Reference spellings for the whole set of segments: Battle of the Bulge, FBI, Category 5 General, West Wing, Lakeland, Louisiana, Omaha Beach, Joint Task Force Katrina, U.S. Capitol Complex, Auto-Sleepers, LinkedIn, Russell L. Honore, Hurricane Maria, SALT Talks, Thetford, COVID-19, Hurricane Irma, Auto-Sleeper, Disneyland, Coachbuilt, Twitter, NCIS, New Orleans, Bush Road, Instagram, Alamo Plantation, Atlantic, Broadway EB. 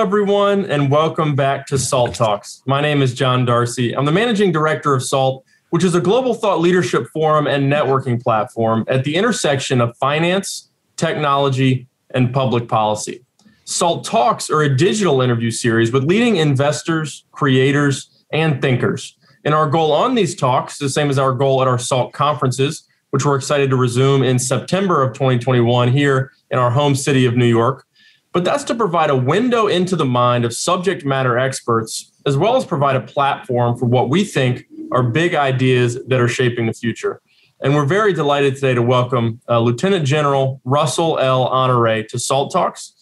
Hello, everyone, and welcome back to SALT Talks. My name is John Darcy. I'm the managing director of SALT, which is a global thought leadership forum and networking platform at the intersection of finance, technology, and public policy. SALT Talks are a digital interview series with leading investors, creators, and thinkers. And our goal on these talks, the same as our goal at our SALT conferences, which we're excited to resume in September of 2021 here in our home city of New York, but that's to provide a window into the mind of subject matter experts, as well as provide a platform for what we think are big ideas that are shaping the future. And we're very delighted today to welcome Lieutenant General Russell L. Honore to SALT Talks.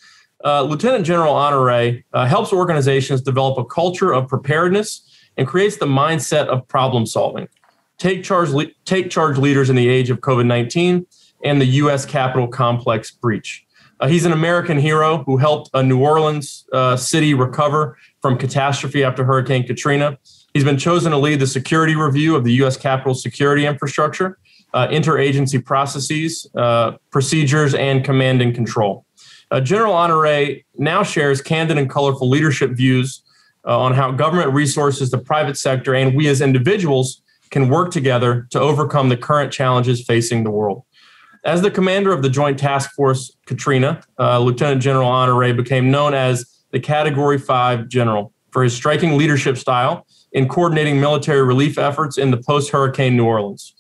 Lieutenant General Honore helps organizations develop a culture of preparedness and creates the mindset of problem solving. Take charge leaders in the age of COVID-19 and the U.S. Capitol complex breach. He's an American hero who helped a New Orleans city recover from catastrophe after Hurricane Katrina. He's been chosen to lead the security review of the U.S. Capitol security infrastructure, interagency processes, procedures, and command and control. General Honore now shares candid and colorful leadership views on how government resources, the private sector, and we as individuals can work together to overcome the current challenges facing the world. As the commander of the Joint Task Force Katrina, Lieutenant General Honore became known as the Category 5 General for his striking leadership style in coordinating military relief efforts in the post-hurricane New Orleans.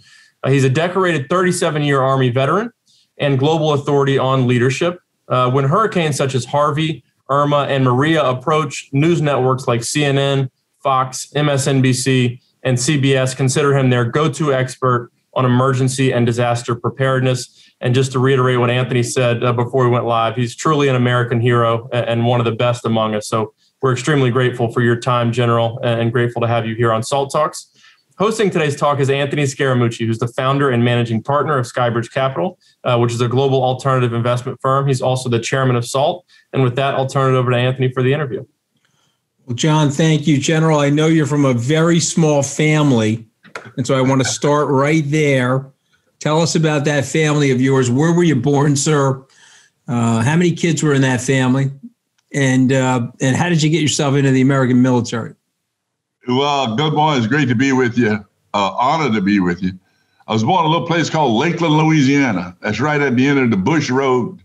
He's a decorated 37-year Army veteran and global authority on leadership. When hurricanes such as Harvey, Irma, and Maria approached, news networks like CNN, Fox, MSNBC, and CBS consider him their go-to expert on emergency and disaster preparedness. And just to reiterate what Anthony said before we went live, he's truly an American hero and one of the best among us. So we're extremely grateful for your time, General, and grateful to have you here on SALT Talks. Hosting today's talk is Anthony Scaramucci, who's the founder and managing partner of Skybridge Capital, which is a global alternative investment firm. He's also the chairman of SALT. And with that, I'll turn it over to Anthony for the interview. Well, John, thank you, General. I know you're from a very small family, and so I want to start right there. Tell us about that family of yours. Where were you born, sir? How many kids were in that family? And how did you get yourself into the American military? Well, good morning. It's great to be with you. Honored to be with you. I was born in a little place called Lakeland, Louisiana. That's right at the end of the Bush Road,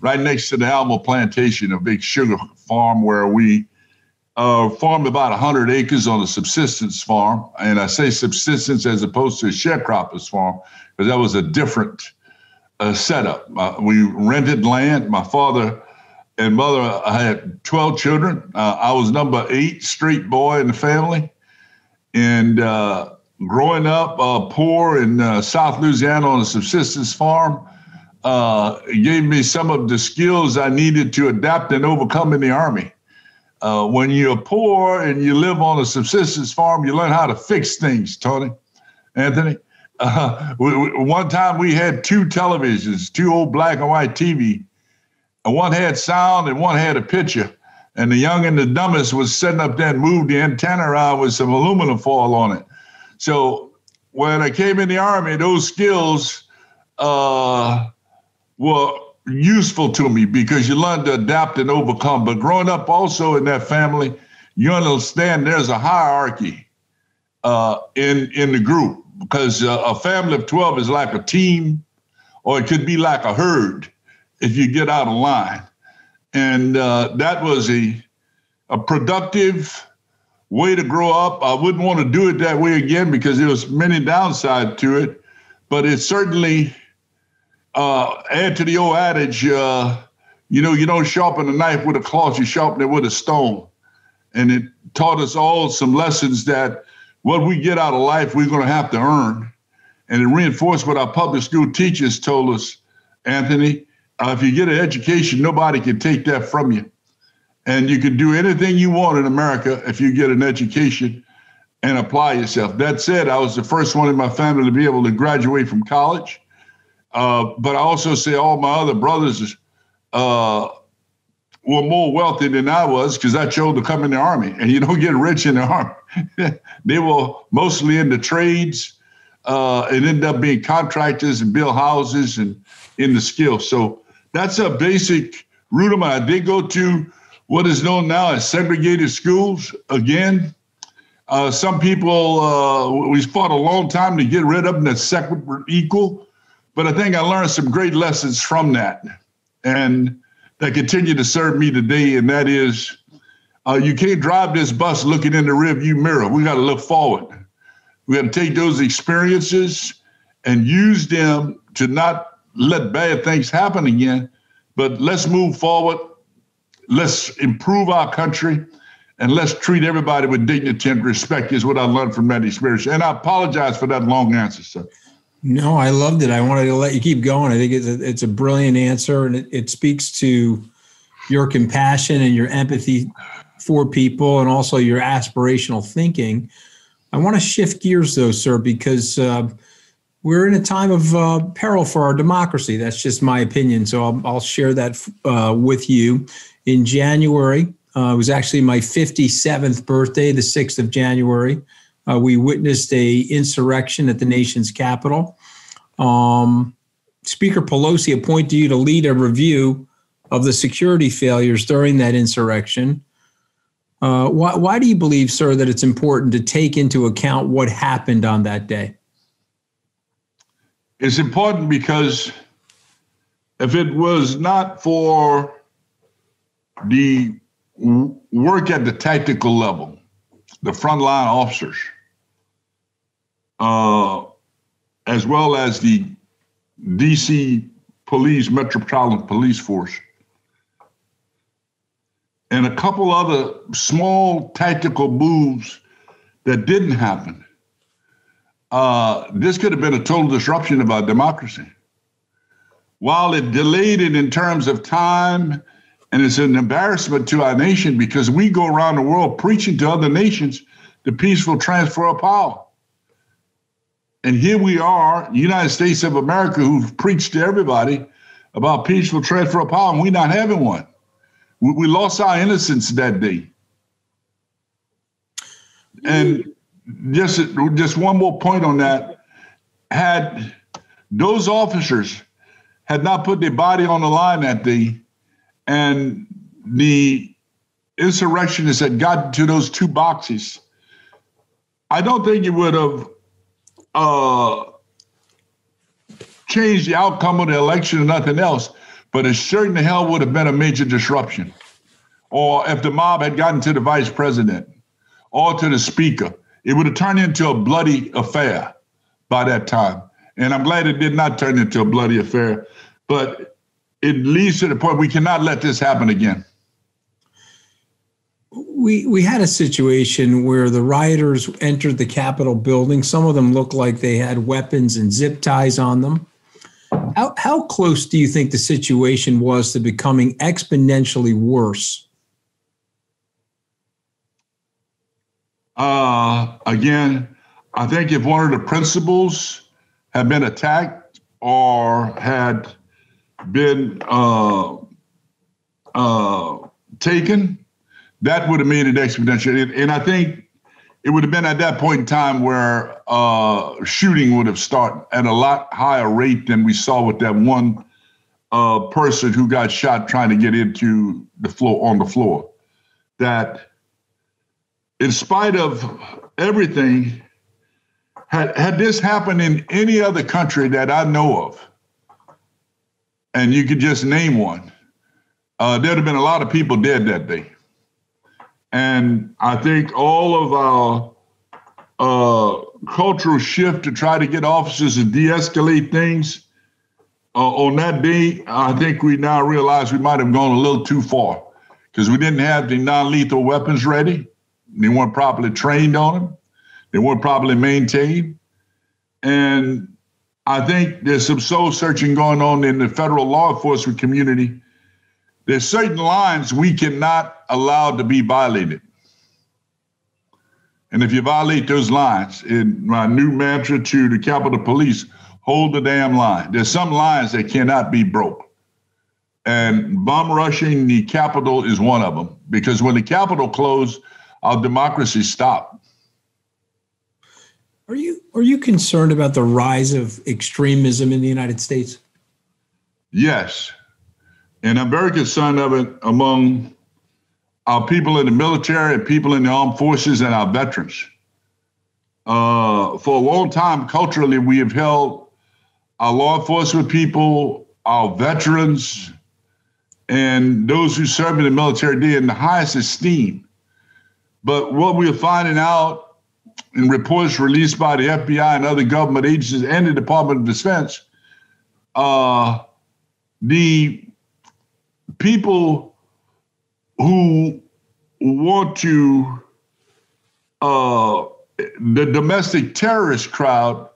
right next to the Alamo Plantation, a big sugar farm where we farmed about 100 acres on a subsistence farm. And I say subsistence as opposed to a sharecropper's farm, because that was a different setup. We rented land. My father and mother, I had 12 children. I was number 8 straight boy in the family. And growing up poor in South Louisiana on a subsistence farm gave me some of the skills I needed to adapt and overcome in the Army. When you're poor and you live on a subsistence farm, you learn how to fix things, Tony, Anthony. One time we had 2 televisions, 2 old black and white TV. And one had sound and one had a picture. And the young and the dumbest was setting up there and moved the antenna around with some aluminum foil on it. So when I came in the Army, those skills were useful to me because you learn to adapt and overcome. But growing up also in that family, you understand there's a hierarchy in the group, because a family of 12 is like a team, or it could be like a herd if you get out of line. And that was a productive way to grow up. I wouldn't want to do it that way again because there was many downsides to it, but it certainly add to the old adage, you know, you don't sharpen a knife with a cloth, you sharpen it with a stone. And it taught us all some lessons that what we get out of life, we're going to have to earn. And it reinforced what our public school teachers told us, Anthony, if you get an education, nobody can take that from you. And you can do anything you want in America if you get an education and apply yourself. That said, I was the first one in my family to be able to graduate from college. But I also say all my other brothers were more wealthy than I was because I chose to come in the Army. And you don't get rich in the Army. They were mostly in the trades and ended up being contractors and build houses and in the skills. So that's a basic root of mine. I did go to what is known now as segregated schools again. Some people, we fought a long time to get rid of them, that separate were equal, but I think I learned some great lessons from that, and that continue to serve me today, and that is you can't drive this bus looking in the rearview mirror. We got to look forward. We got to take those experiences and use them to not let bad things happen again, but let's move forward. Let's improve our country. And let's treat everybody with dignity and respect is what I learned from that experience. And I apologize for that long answer, sir. No, I loved it. I wanted to let you keep going. I think it's a brilliant answer, and it speaks to your compassion and your empathy for people and also your aspirational thinking. I want to shift gears, though, sir, because we're in a time of peril for our democracy. That's just my opinion, so I'll share that with you. In January, it was actually my 57th birthday, the 6th of January. We witnessed an insurrection at the nation's capital. Speaker Pelosi appointed you to lead a review of the security failures during that insurrection. Why do you believe, sir, that it's important to take into account what happened on that day? It's important because if it was not for the work at the tactical level, the frontline officers, as well as the DC police, Metropolitan Police Force, and a couple other small tactical moves that didn't happen, this could have been a total disruption of our democracy. While it delayed it in terms of time, and it's an embarrassment to our nation because we go around the world preaching to other nations the peaceful transfer of power. And here we are, United States of America, who've preached to everybody about peaceful transfer of power, and we're not having one. We lost our innocence that day. And just one more point on that. Had those officers had not put their body on the line that day, and the insurrectionists had gotten to those two boxes, I don't think it would have changed the outcome of the election or nothing else, but it sure in the hell would have been a major disruption. Or if the mob had gotten to the vice president or to the speaker, it would have turned into a bloody affair by that time. And I'm glad it did not turn into a bloody affair, but it leads to the point we cannot let this happen again. We had a situation where the rioters entered the Capitol building. Some of them looked like they had weapons and zip ties on them. How close do you think the situation was to becoming exponentially worse? Again, I think if one of the principals had been attacked or had been taken, that would have made it exponential. And I think it would have been at that point in time where shooting would have started at a lot higher rate than we saw with that one person who got shot trying to get into the floor, on the floor. That in spite of everything, had this happened in any other country that I know of, and you could just name one, there'd have been a lot of people dead that day. And I think all of our cultural shift to try to get officers to de-escalate things on that day, I think we now realize we might have gone a little too far because we didn't have the non-lethal weapons ready. They weren't properly trained on them. They weren't properly maintained. And I think there's some soul searching going on in the federal law enforcement community. There's certain lines we cannot allow to be violated. And if you violate those lines, in my new mantra to the Capitol Police, hold the damn line. There's some lines that cannot be broke. And bomb rushing the Capitol is one of them, because when the Capitol closed, our democracy stopped. Are you concerned about the rise of extremism in the United States? Yes, and I'm very concerned of it among our people in the military, our people in the armed forces, and our veterans. For a long time, culturally, we have held our law enforcement people, our veterans, and those who serve in the military did in the highest esteem. But what we're finding out in reports released by the FBI and other government agencies and the Department of Defense, the people who want to, the domestic terrorist crowd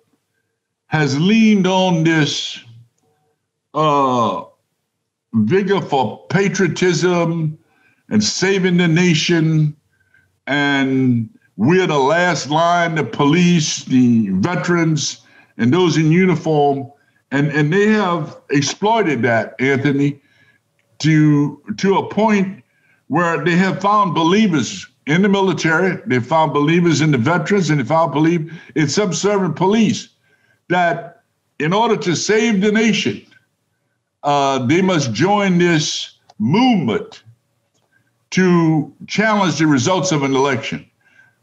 has leaned on this vigor for patriotism and saving the nation, and we're the last line, the police, the veterans, and those in uniform. And they have exploited that, Anthony, to a point where they have found believers in the military, they found believers in the veterans, and they found believers in subservient police, that in order to save the nation, they must join this movement to challenge the results of an election,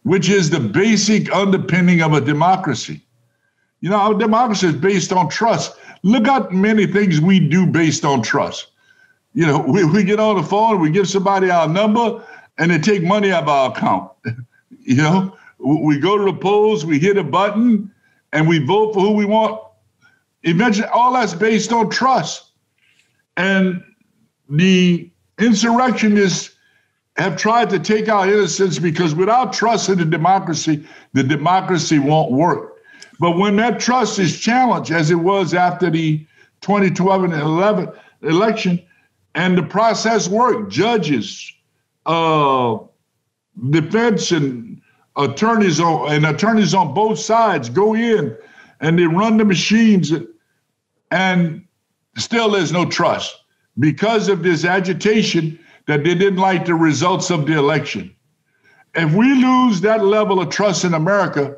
which is the basic underpinning of a democracy. You know, our democracy is based on trust. Look at many things we do based on trust. You know, we get on the phone, we give somebody our number, and they take money out of our account. You know, we go to the polls, we hit a button, and we vote for who we want. Eventually, all that's based on trust. And the insurrectionists have tried to take our innocence because without trust in the democracy won't work. But when that trust is challenged, as it was after the 2012 and 11 election, and the process worked, judges, defense and attorneys on both sides go in and they run the machines, and still there's no trust because of this agitation that they didn't like the results of the election. If we lose that level of trust in America,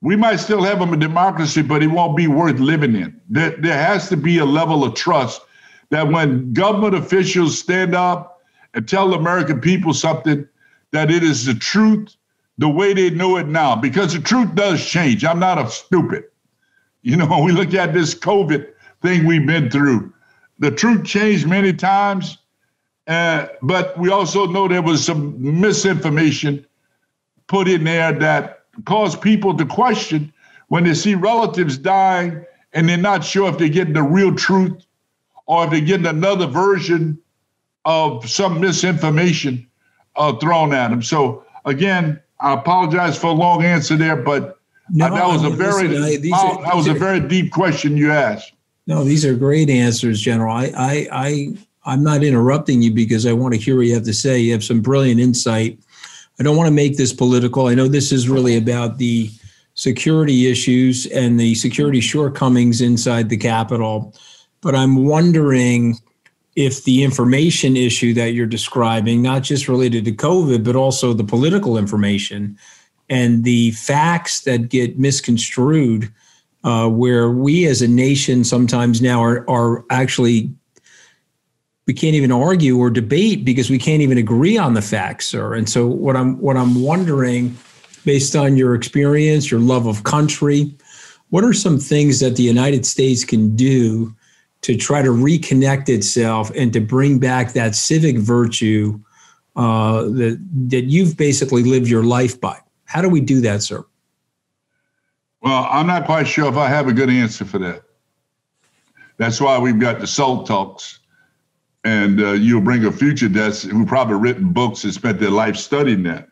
we might still have a democracy, but it won't be worth living in. There has to be a level of trust that when government officials stand up and tell the American people something, that it is the truth the way they know it now, because the truth does change. I'm not a stupid. You know, we look at this COVID thing we've been through. The truth changed many times, but we also know there was some misinformation put in there that caused people to question when they see relatives dying and they're not sure if they're getting the real truth or if they're getting another version of some misinformation thrown at them. So again, I apologize for a long answer there, but that was a very deep question you asked. No, these are great answers, General. I'm not interrupting you because I want to hear what you have to say. You have some brilliant insight. I don't want to make this political. I know this is really about the security issues and the security shortcomings inside the Capitol, but I'm wondering if the information issue that you're describing, not just related to COVID, but also the political information and the facts that get misconstrued, where we as a nation sometimes now are actually, we can't even argue or debate because we can't even agree on the facts, sir. And so what I'm wondering, based on your experience, your love of country, what are some things that the United States can do to try to reconnect itself and to bring back that civic virtue that you've basically lived your life by? How do we do that, sir? Well, I'm not quite sure if I have a good answer for that. That's why we've got the SALT Talks. And you'll bring a future that's who probably written books and spent their life studying that.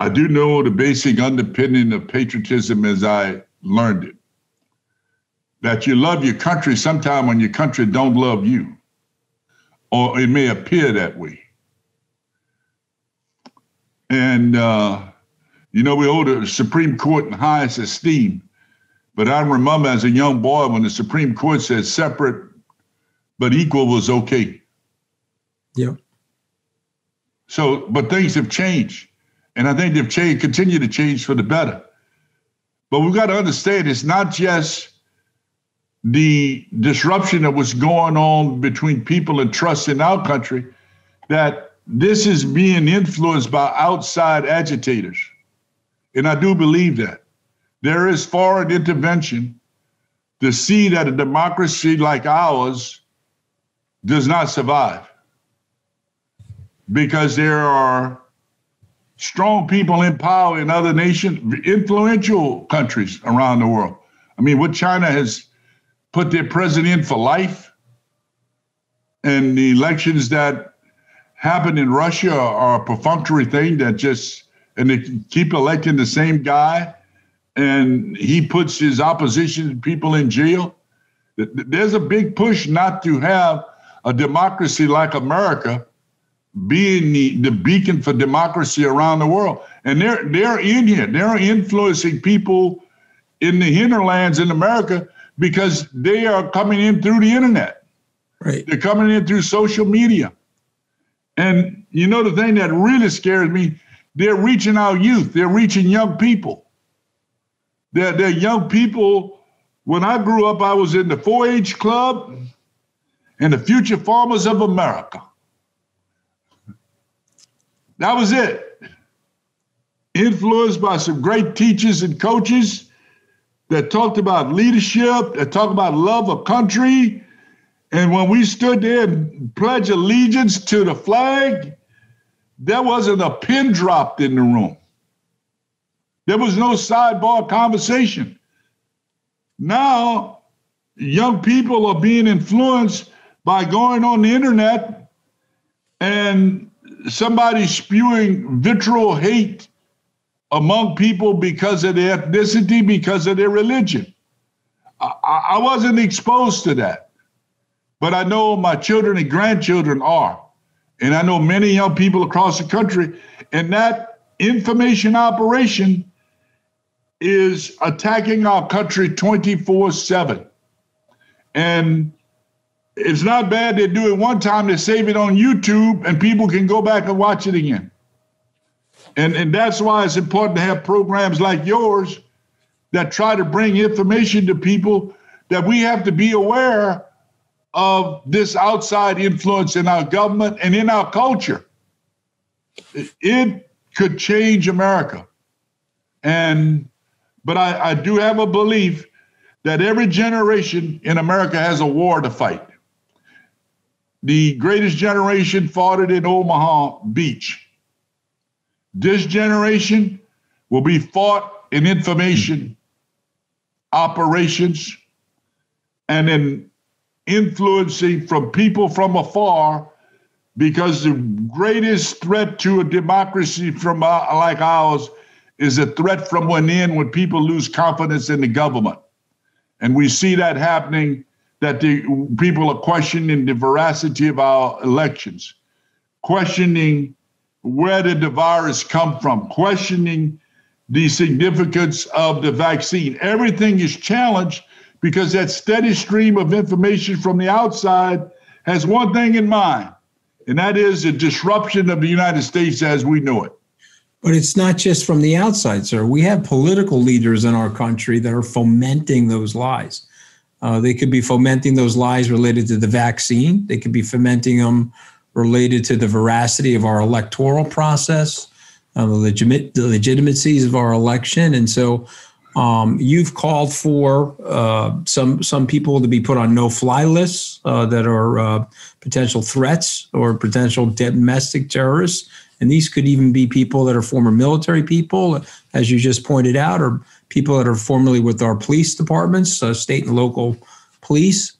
I do know the basic underpinning of patriotism as I learned it. That you love your country sometime when your country don't love you, or it may appear that way. And, you know, we owe the Supreme Court in highest esteem, but I remember as a young boy when the Supreme Court said separate but equal was okay. Yeah. So, but things have changed, and I think they've changed, continue to change for the better. But we've got to understand it's not just the disruption that was going on between people and trust in our country, that This is being influenced by outside agitators. And I do believe that. There is foreign intervention to see that a democracy like ours does not survive, because there are strong people in power in other nations, influential countries around the world. I mean, what China has put their president in for life, and the elections that happened in Russia are a perfunctory thing that just, and they keep electing the same guy, and he puts his opposition people in jail. There's a big push not to have a democracy like America being the beacon for democracy around the world. And they're in here. They're influencing people in the hinterlands in America because they are coming in through the internet. Right. They're coming in through social media. And you know, the thing that really scares me, they're reaching our youth. They're reaching young people. They're young people. When I grew up, I was in the 4-H Club and the Future Farmers of America. That was it. Influenced by some great teachers and coaches that talked about leadership, that talked about love of country. And when we stood there and pledged allegiance to the flag, there wasn't a pin dropped in the room. There was no sidebar conversation. Now, young people are being influenced by going on the internet and somebody spewing vitriol hate among people because of their ethnicity, because of their religion. I wasn't exposed to that, but I know my children and grandchildren are. And I know many young people across the country, and that information operation is attacking our country 24/7. And it's not bad. They do it one time, they save it on YouTube, and people can go back and watch it again. And that's why it's important to have programs like yours that try to bring information to people that we have to be aware of this outside influence in our government and in our culture. It could change America. But I do have a belief that every generation in America has a war to fight. The greatest generation fought it in Omaha Beach. This generation will be fought in information operations and in influencing from people from afar, because the greatest threat to a democracy from like ours is a threat from within, when people lose confidence in the government. And we see that happening, that the people are questioning the veracity of our elections, questioning where did the virus come from, questioning the significance of the vaccine. Everything is challenged because that steady stream of information from the outside has one thing in mind, and that is a disruption of the United States as we know it. But it's not just from the outside, sir. We have political leaders in our country that are fomenting those lies. They could be fomenting those lies related to the vaccine. They could be fomenting them related to the veracity of our electoral process, the legitimacies of our election. And so you've called for some people to be put on no-fly lists that are potential threats or potential domestic terrorists. And these could even be people that are former military people, as you just pointed out, or people that are formerly with our police departments, state and local police.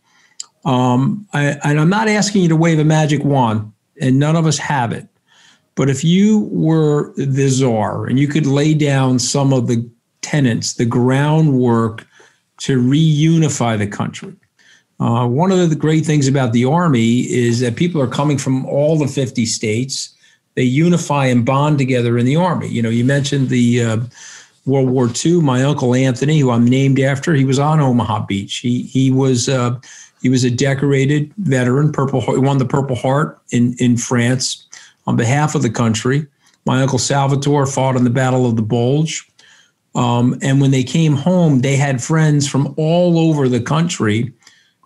And I'm not asking you to wave a magic wand, and none of us have it. But if you were the czar and you could lay down some of the tenets, the groundwork to reunify the country. One of the great things about the Army is that people are coming from all the 50 states. They unify and bond together in the Army. You know, you mentioned the World War II. My uncle Anthony, who I'm named after, he was on Omaha Beach. He was a decorated veteran. He won the Purple Heart in France on behalf of the country. My uncle Salvatore fought in the Battle of the Bulge. And when they came home, they had friends from all over the country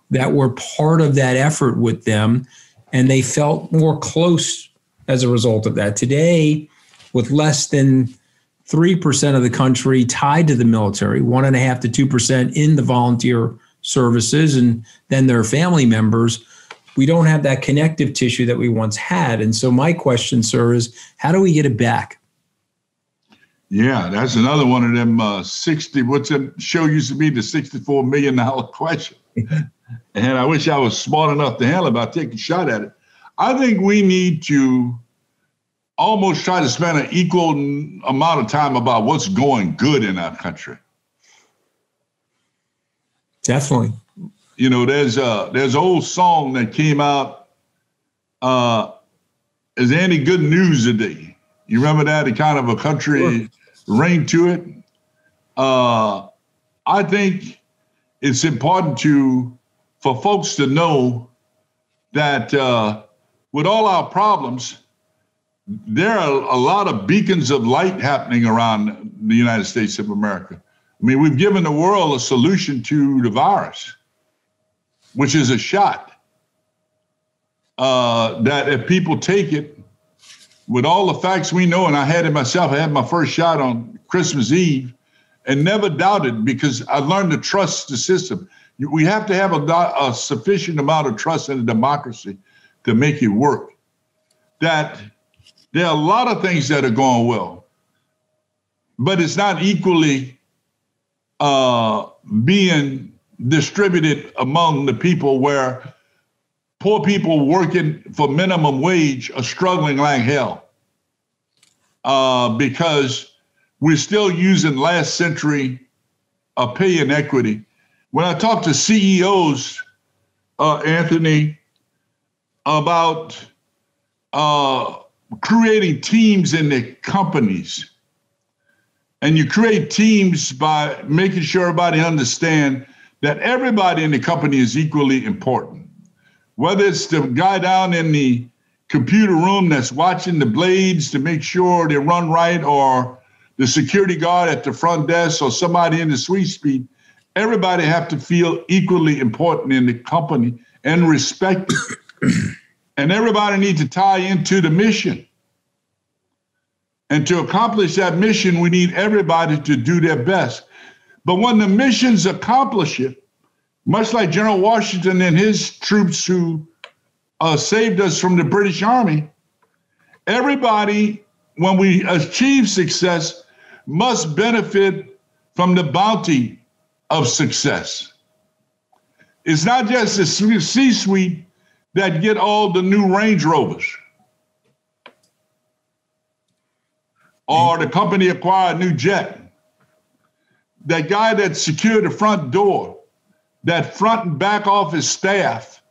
that were part of that effort with them, and they felt more close as a result of that. Today, with less than 3% of the country tied to the military, 1.5% to 2% in the volunteer services, and then their family members, we don't have that connective tissue that we once had. And so my question, sir, is how do we get it back? Yeah, that's another one of them 60, what's that show used to be, the $64 million question. And I wish I was smart enough to handle it by taking a shot at it. I think we need to almost try to spend an equal amount of time about what's going good in our country. Definitely. You know, there's an old song that came out, Is There Any Good News Today? You remember that? It kind of a country ring to it. I think it's important for folks to know that with all our problems, there are a lot of beacons of light happening around the United States of America. I mean, we've given the world a solution to the virus, which is a shot that if people take it, with all the facts we know, and I had it myself, I had my first shot on Christmas Eve and never doubted because I learned to trust the system. We have to have a sufficient amount of trust in a democracy to make it work. That there are a lot of things that are going well, but it's not equally being distributed among the people where poor people working for minimum wage are struggling like hell because we're still using last century of pay inequity. When I talk to CEOs, Anthony, about creating teams in their companies, and you create teams by making sure everybody understands that everybody in the company is equally important. Whether it's the guy down in the computer room that's watching the blades to make sure they run right, or the security guard at the front desk, or somebody in the sweet speed, everybody have to feel equally important in the company and respected. And everybody needs to tie into the mission. And to accomplish that mission, we need everybody to do their best. But when the mission's accomplished, much like General Washington and his troops who saved us from the British Army, everybody, when we achieve success, must benefit from the bounty of success. It's not just the C-suite that get all the new Range Rovers or the company acquired new jet. That guy that secured the front door, that front and back office staff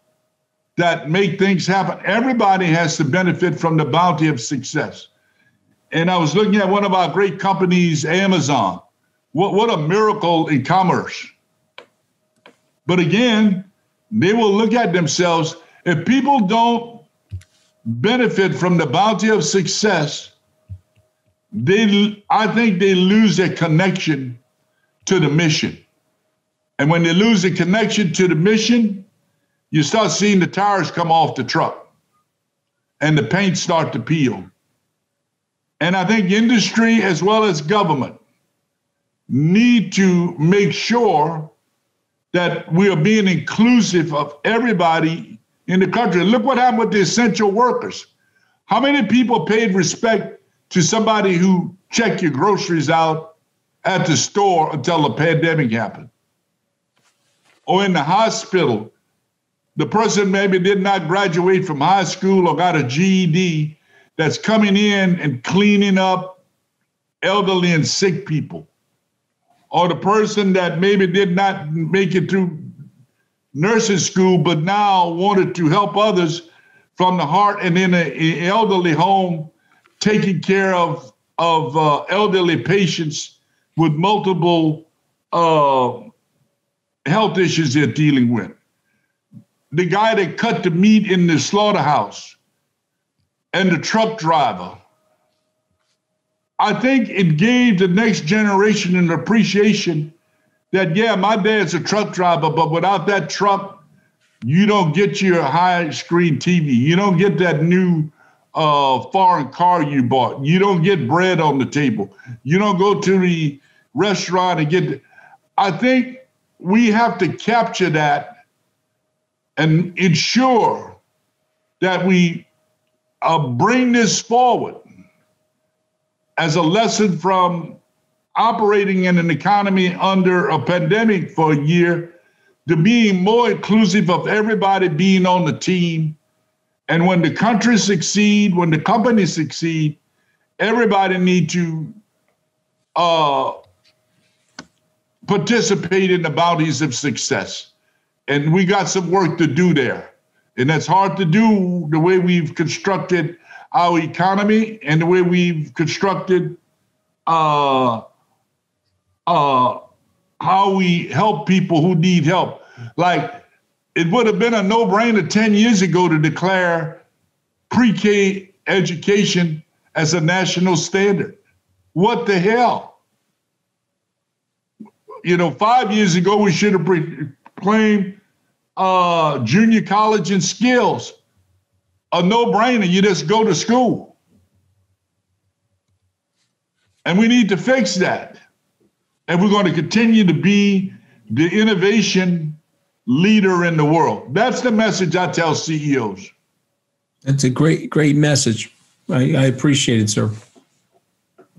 that make things happen. Everybody has to benefit from the bounty of success. And I was looking at one of our great companies, Amazon. What a miracle in commerce. But again, they will look at themselves. If people don't benefit from the bounty of success, I think they lose their connection to the mission. And when they lose the connection to the mission, you start seeing the tires come off the truck and the paint start to peel. And I think industry as well as government need to make sure that we are being inclusive of everybody in the country. Look what happened with the essential workers. How many people paid respect to somebody who checked your groceries out at the store until the pandemic happened? Or in the hospital, the person maybe did not graduate from high school or got a GED that's coming in and cleaning up elderly and sick people. Or the person that maybe did not make it through nursing school, but now wanted to help others from the heart and in an elderly home, taking care of elderly patients with multiple health issues they're dealing with. The guy that cut the meat in the slaughterhouse and the truck driver. I think it gave the next generation an appreciation that, yeah, my dad's a truck driver, but without that truck, you don't get your high screen TV. You don't get that new foreign car you bought. You don't get bread on the table. You don't go to the restaurant and get. I think we have to capture that and ensure that we bring this forward as a lesson from operating in an economy under a pandemic for a year to being more inclusive of everybody being on the team. And when the country succeeds, when the companies succeed, everybody needs to participate in the bounties of success. And we got some work to do there. And that's hard to do the way we've constructed our economy and the way we've constructed how we help people who need help. Like, it would have been a no-brainer 10 years ago to declare pre-K education as a national standard. What the hell? You know, 5 years ago, we should have proclaimed junior college and skills. A no-brainer, you just go to school. And we need to fix that. And we're going to continue to be the innovation leader in the world. That's the message I tell CEOs. That's a great, great message. I appreciate it, sir.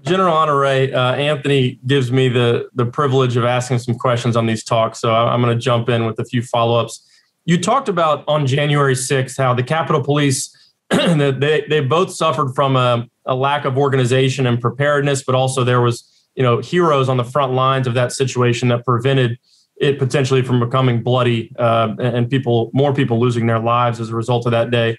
General Honore, Anthony gives me the privilege of asking some questions on these talks, so I'm going to jump in with a few follow-ups. You talked about on January 6th how the Capitol Police, they both suffered from a lack of organization and preparedness, but also there was, you know, heroes on the front lines of that situation that prevented it potentially from becoming bloody and more people losing their lives as a result of that day.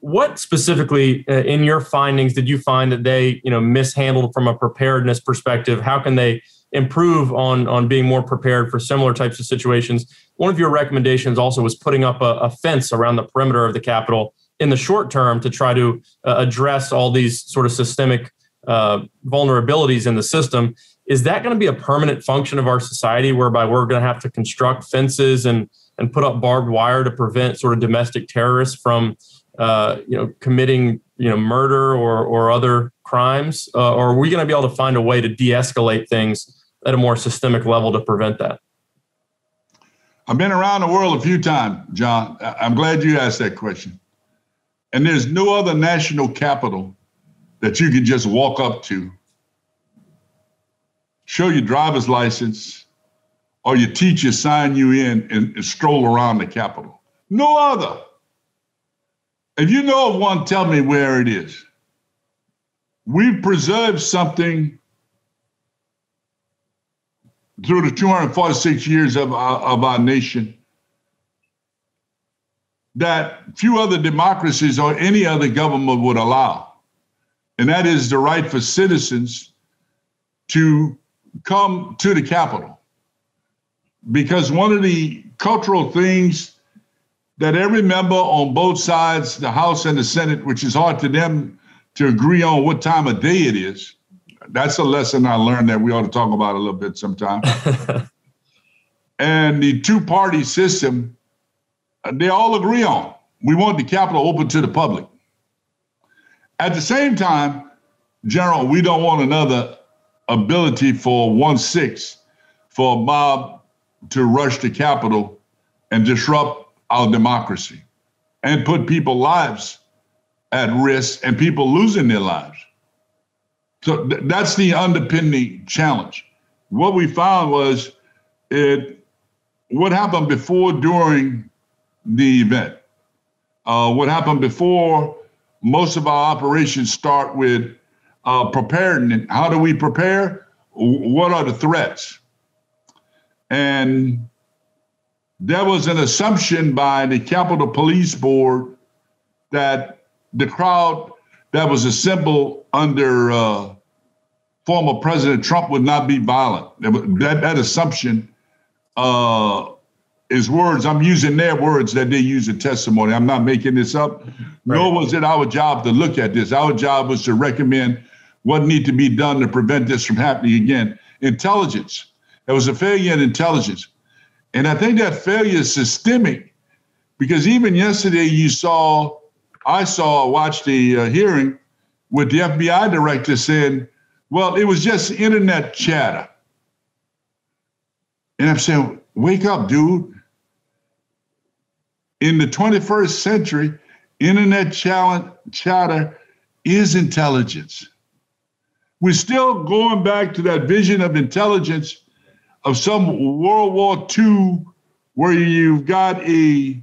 What specifically in your findings did you find that they, you know, mishandled from a preparedness perspective? How can they improve on being more prepared for similar types of situations? One of your recommendations also was putting up a fence around the perimeter of the Capitol in the short term to try to address all these sort of systemic vulnerabilities in the system. Is that going to be a permanent function of our society whereby we're going to have to construct fences and put up barbed wire to prevent sort of domestic terrorists from, you know, committing, you know, murder or other crimes? Or are we going to be able to find a way to de-escalate things at a more systemic level to prevent that? I've been around the world a few times, John. I'm glad you asked that question. And there's no other national capital that you can just walk up to, show your driver's license, or your teacher sign you in and stroll around the Capitol. No other. If you know of one, tell me where it is. We've preserved something through the 246 years of our nation that few other democracies or any other government would allow. And that is the right for citizens to come to the Capitol, because one of the cultural things that every member on both sides, the House and the Senate, which is hard to them to agree on what time of day it is. That's a lesson I learned that we ought to talk about a little bit sometime. And the two-party system, they all agree on. We want the Capitol open to the public. At the same time, General, we don't want another ability for 1/6 for a mob to rush the Capitol and disrupt our democracy and put people's lives at risk and people losing their lives. So that's the underpinning challenge. What we found was what happened before, during the event. What happened before, most of our operations start with preparedness. How do we prepare? What are the threats? And there was an assumption by the Capitol Police Board that the crowd that was assembled under former President Trump would not be violent. That assumption is words. I'm using their words that they use in testimony. I'm not making this up. Right. Nor was it our job to look at this. Our job was to recommend what needed to be done to prevent this from happening again. Intelligence. There was a failure in intelligence. And I think that failure is systemic, because even yesterday you saw I watched the hearing with the FBI director saying, well, it was just internet chatter. And I'm saying, wake up, dude. In the 21st century, internet chatter is intelligence. We're still going back to that vision of intelligence of some World War II where you've got a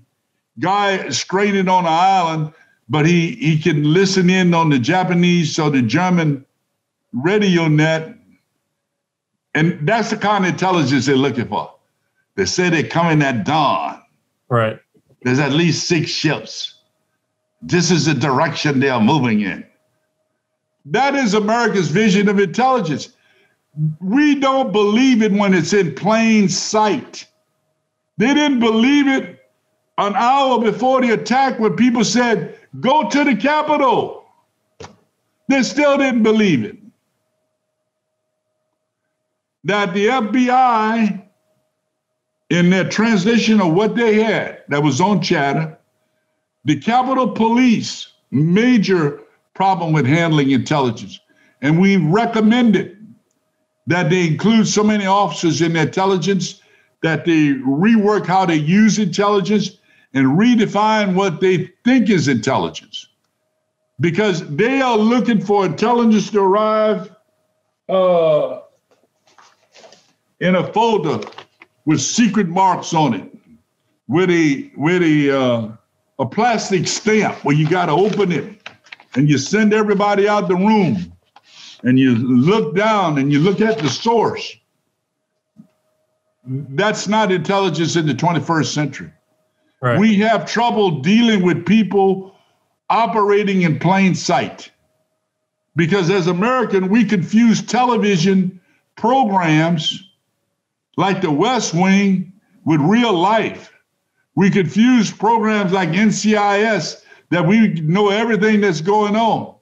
guy stranded on an island, but he can listen in on the Japanese or the German radio net. And that's the kind of intelligence they're looking for. They say they're coming at dawn. Right. There's at least 6 ships. This is the direction they are moving in. That is America's vision of intelligence. We don't believe it when it's in plain sight. They didn't believe it an hour before the attack when people said, go to the Capitol. They still didn't believe it. That the FBI, in their translation of what they had that was on chatter, the Capitol Police, major problem with handling intelligence. And we recommended that they include so many officers in their intelligence that they rework how they use intelligence and redefine what they think is intelligence. Because they are looking for intelligence derived in a folder with secret marks on it, with a plastic stamp where you got to open it. And you send everybody out the room, and you look down and you look at the source. That's not intelligence in the 21st century. Right. We have trouble dealing with people operating in plain sight. Because as Americans, we confuse television programs like the West Wing with real life. We confuse programs like NCIS that we know everything that's going on.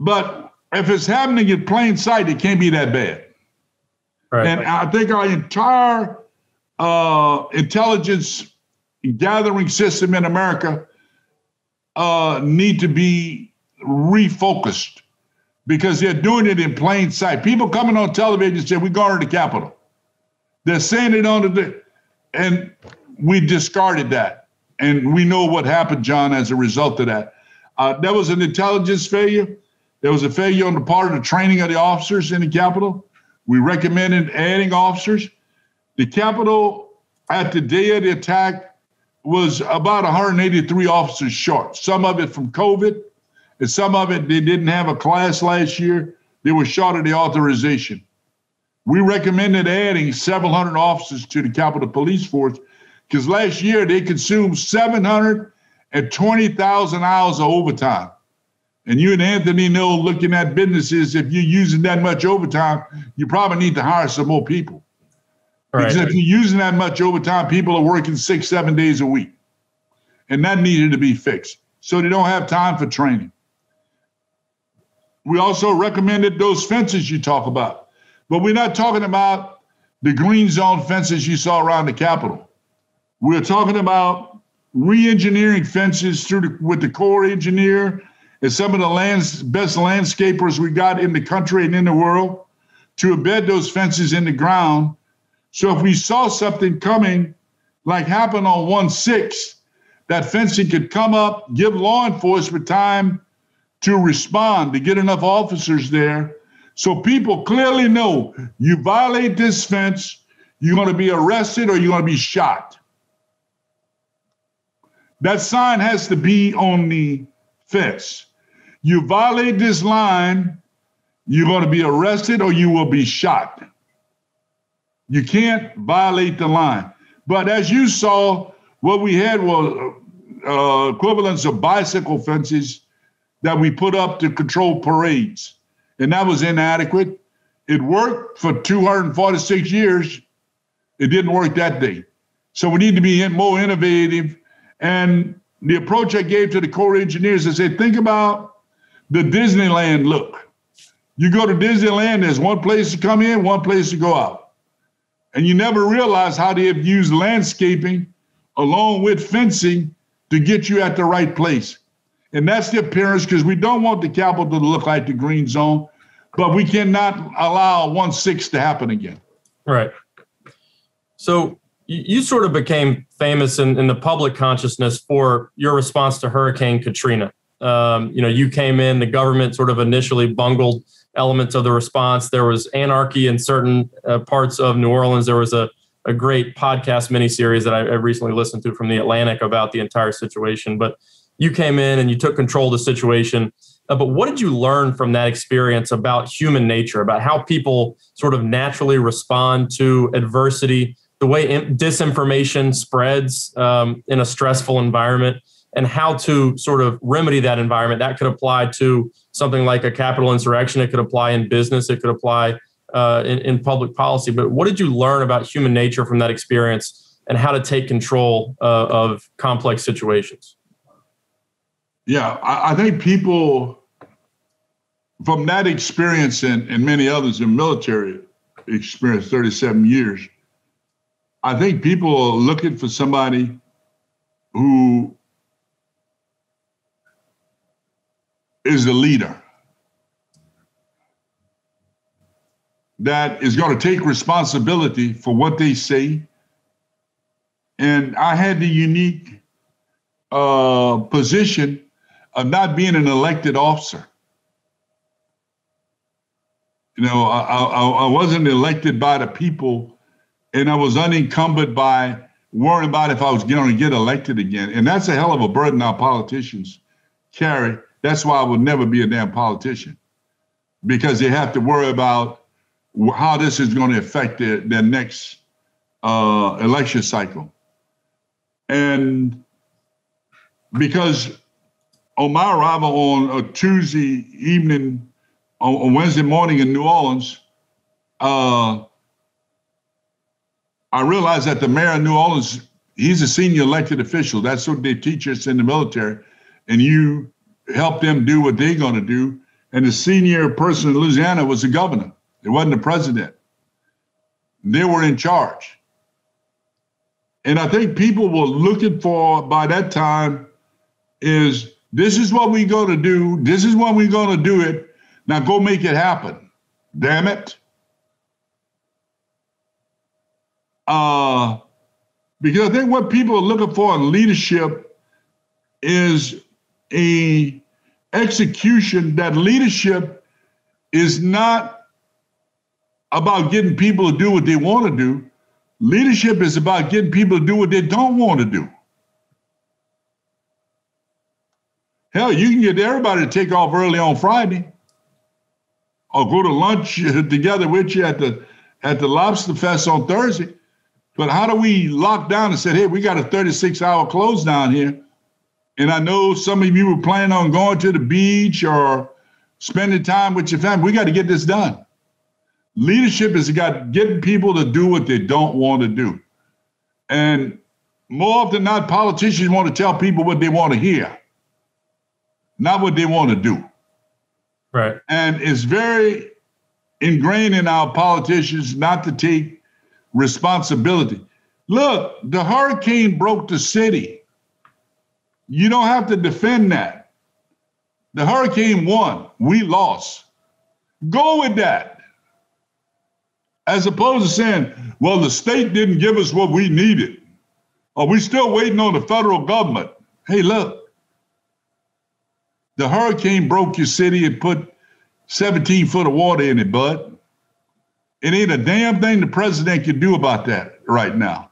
But if it's happening in plain sight, it can't be that bad. Right. And I think our entire intelligence gathering system in America need to be refocused because they're doing it in plain sight. People coming on television say, we're going to the Capitol. They're saying it on the, and we discarded that. And we know what happened, John, as a result of that. There was an intelligence failure. There was a failure on the part of the training of the officers in the Capitol. We recommended adding officers. The Capitol at the day of the attack was about 183 officers short, some of it from COVID, and some of it they didn't have a class last year. They were short of the authorization. We recommended adding several hundred officers to the Capitol Police Force because last year they consumed 720,000 hours of overtime. And you and Anthony know, looking at businesses, if you're using that much overtime, you probably need to hire some more people. Right. Because if you're using that much overtime, people are working 6-7 days a week. And that needed to be fixed. So they don't have time for training. We also recommended those fences you talk about. But we're not talking about the green zone fences you saw around the Capitol. We're talking about re-engineering fences with the Corps engineer and some of the best landscapers we got in the country and in the world to embed those fences in the ground. So if we saw something coming, like happened on 1/6, that fencing could come up, give law enforcement time to respond, to get enough officers there. So people clearly know you violate this fence, you're going to be arrested or you're going to be shot. That sign has to be on the fence. You violate this line, you're going to be arrested or you will be shot. You can't violate the line. But as you saw, what we had was equivalents of bicycle fences that we put up to control parades. And that was inadequate. It worked for 246 years. It didn't work that day. So we need to be more innovative. And the approach I gave to the Corps engineers, I said, think about the Disneyland look. You go to Disneyland, there's one place to come in, one place to go out. And you never realize how they have used landscaping along with fencing to get you at the right place. And that's the appearance, because we don't want the capital to look like the green zone, but we cannot allow 1/6 to happen again. Right. So you sort of became famous in the public consciousness for your response to Hurricane Katrina. You came in, the government sort of initially bungled elements of the response. There was anarchy in certain parts of New Orleans. There was a great podcast miniseries that I recently listened to from the Atlantic about the entire situation. But you came in and you took control of the situation. But what did you learn from that experience about human nature, about how people sort of naturally respond to adversity, the way disinformation spreads in a stressful environment, and how to sort of remedy that environment? That could apply to something like a capital insurrection. It could apply in business. It could apply in public policy. But what did you learn about human nature from that experience and how to take control of complex situations? Yeah, I think people from that experience and many others in military experience, 37 years, I think people are looking for somebody who is the leader that is going to take responsibility for what they say. And I had the unique position of not being an elected officer. You know, I wasn't elected by the people, and I was unencumbered by worrying about if I was going to get elected again. And that's a hell of a burden our politicians carry. That's why I would never be a damn politician, because they have to worry about how this is going to affect their next election cycle. And because on my arrival on a Tuesday evening, on Wednesday morning in New Orleans, I realized that the mayor of New Orleans, he's a senior elected official. That's what they teach us in the military. And you help them do what they're going to do. And the senior person in Louisiana was the governor. It wasn't the president. They were in charge. And I think people were looking for, by that time, is this is what we're going to do. This is when we're going to do it. Now go make it happen. Damn it. Because I think what people are looking for in leadership is a execution, that leadership is not about getting people to do what they want to do. Leadership is about getting people to do what they don't want to do. Hell, you can get everybody to take off early on Friday or go to lunch together with you at the Lobster Fest on Thursday. But how do we lock down and say, hey, we got a 36-hour close down here? And I know some of you were planning on going to the beach or spending time with your family. We got to get this done. Leadership has got getting people to do what they don't want to do. And more often than not, politicians want to tell people what they want to hear, not what they want to do. Right. And it's very ingrained in our politicians not to take responsibility. Look, the hurricane broke the city. You don't have to defend that. The hurricane won. We lost. Go with that. As opposed to saying, well, the state didn't give us what we needed. Are we still waiting on the federal government? Hey, look, the hurricane broke your city and put 17 foot of water in it, bud. It ain't a damn thing the president can do about that right now,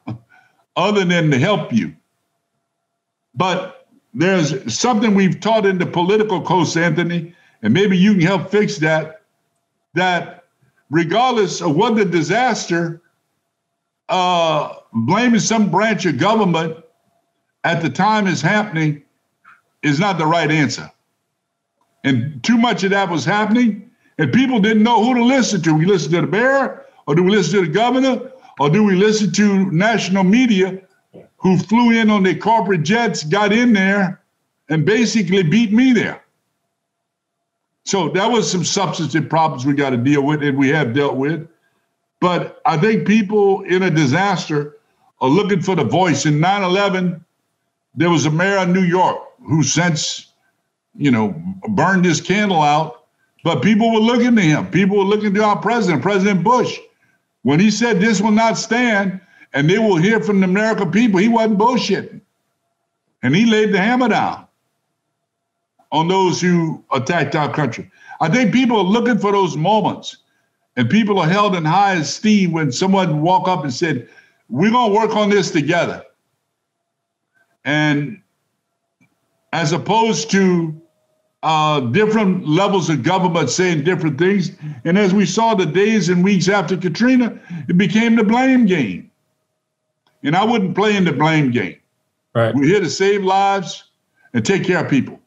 other than to help you. But there's something we've taught in the political coast, Anthony, and maybe you can help fix that, that regardless of what the disaster, blaming some branch of government at the time is happening is not the right answer. And too much of that was happening, and people didn't know who to listen to. We listened to the mayor, or do we listen to the governor, or do we listen to national media who flew in on their corporate jets, got in there, and basically beat me there? So that was some substantive problems we got to deal with, and we have dealt with. But I think people in a disaster are looking for the voice. In 9/11, There was a mayor of New York who since, burned his candle out, but people were looking to him. People were looking to our president, President Bush. When he said this will not stand and they will hear from the American people, he wasn't bullshitting. And he laid the hammer down on those who attacked our country. I think people are looking for those moments, and people are held in high esteem when someone walk up and said, we're going to work on this together. And as opposed to different levels of government saying different things. And as we saw the days and weeks after Katrina, it became the blame game. And I wouldn't play in the blame game. Right. We're here to save lives and take care of people.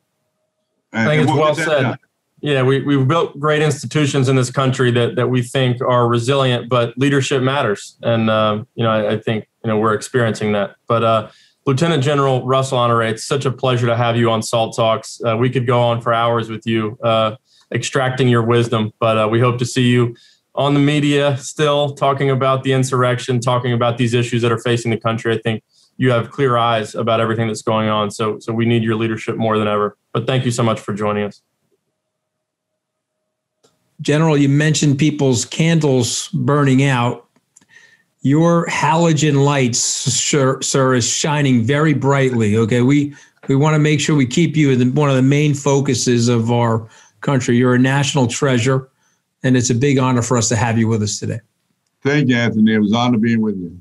And I think it's well said. Done. Yeah, we've built great institutions in this country that we think are resilient, but leadership matters. And, I think, we're experiencing that. But Lieutenant General Russell Honore, it's such a pleasure to have you on SALT Talks. We could go on for hours with you, extracting your wisdom, but we hope to see you on the media still talking about the insurrection, talking about these issues that are facing the country. I think you have clear eyes about everything that's going on. So we need your leadership more than ever. But thank you so much for joining us. General, you mentioned people's candles burning out. Your halogen lights, sir, is shining very brightly. Okay, we want to make sure we keep you in one of the main focuses of our country. You're a national treasure, and it's a big honor for us to have you with us today. Thank you, Anthony. It was an honor being with you.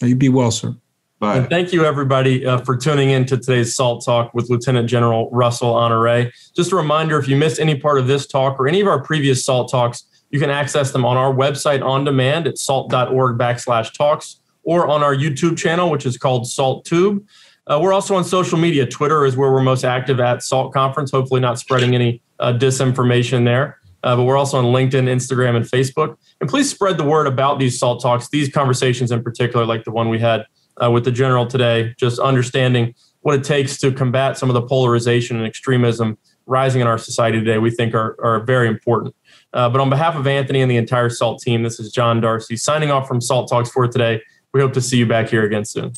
You be well, sir. Bye. And thank you, everybody, for tuning in to today's SALT Talk with Lieutenant General Russell Honore. Just a reminder, if you missed any part of this talk or any of our previous SALT Talks, you can access them on our website on demand at salt.org/talks or on our YouTube channel, which is called SALT Tube. We're also on social media. Twitter is where we're most active at SALT Conference, hopefully not spreading any disinformation there. But we're also on LinkedIn, Instagram, and Facebook. And please spread the word about these SALT Talks, these conversations in particular, like the one we had with the general today, just understanding what it takes to combat some of the polarization and extremism rising in our society today, we think are very important. But on behalf of Anthony and the entire SALT team, this is John Darcy signing off from SALT Talks for today. We hope to see you back here again soon.